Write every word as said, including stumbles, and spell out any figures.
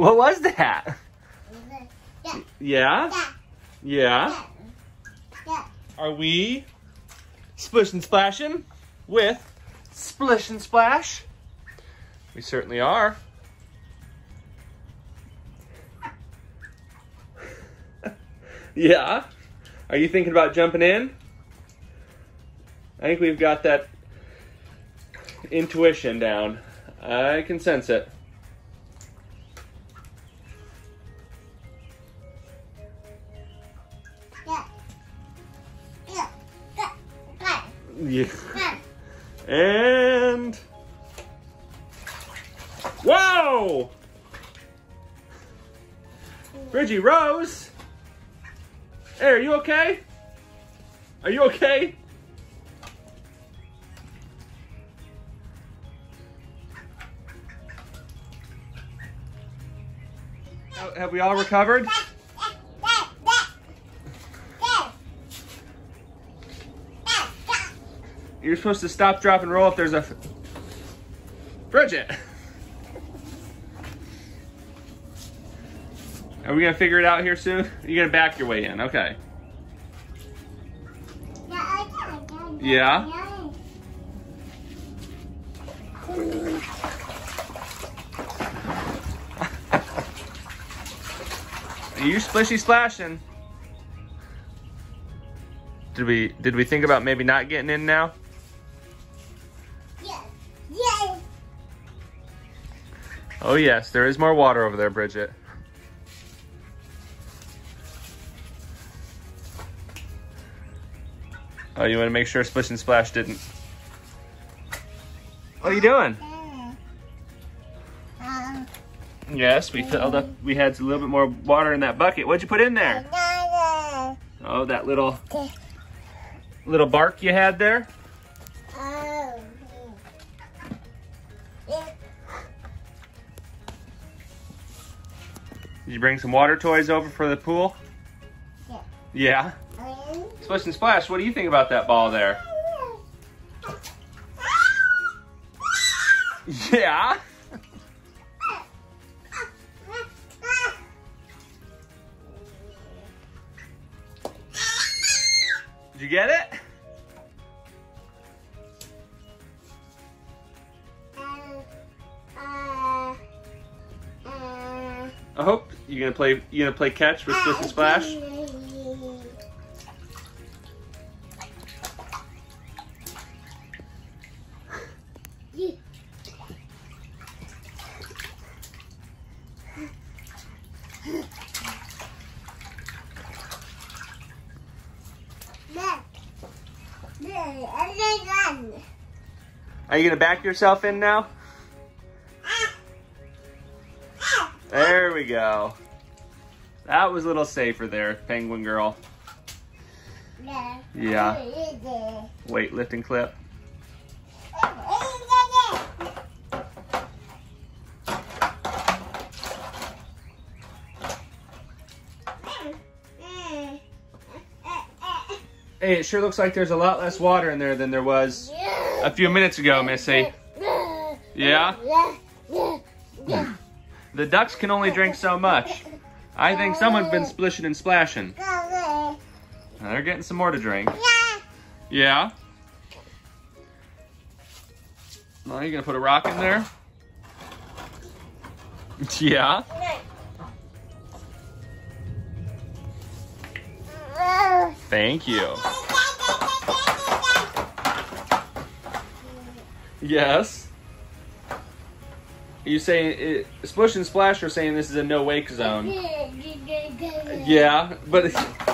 What was that? Yeah. Yeah? Yeah. Yeah. Yeah. Are we splish and splashing with Splish and Splash? We certainly are. Yeah. Are you thinking about jumping in? I think we've got that intuition down. I can sense it. Yeah. And whoa! Bridgette Rose! Hey, are you okay? Are you okay? Have we all recovered? You're supposed to stop, drop, and roll if there's a... Bridgette! Are we gonna figure it out here soon? You're gonna back your way in, okay. Yeah? Are you splishy splashing? Did we, did we think about maybe not getting in now? Oh yes, there is more water over there, Bridgette. Oh, you want to make sure Splish and Splash didn't. What are you doing? Um, yes, we filled up. We had a little bit more water in that bucket. What'd you put in there? Oh, that little little bark you had there. Did you bring some water toys over for the pool? Yeah. Yeah? Splish and Splash, what do you think about that ball there? Yeah? Did you get it? I hope you're gonna play. You gonna play catch with Splish and Splash. Are you gonna back yourself in now? There we go. That was a little safer there, Penguin Girl. Yeah. Yeah. Weight lifting clip. Hey, it sure looks like there's a lot less water in there than there was a few minutes ago, Missy. Yeah? The ducks can only drink so much. I think someone's been splishing and splashing. Now they're getting some more to drink. Yeah? Well, you gonna put a rock in there? Yeah? Thank you. Yes? You saying it, Splish and Splash are saying this is a no-wake zone. Yeah, but...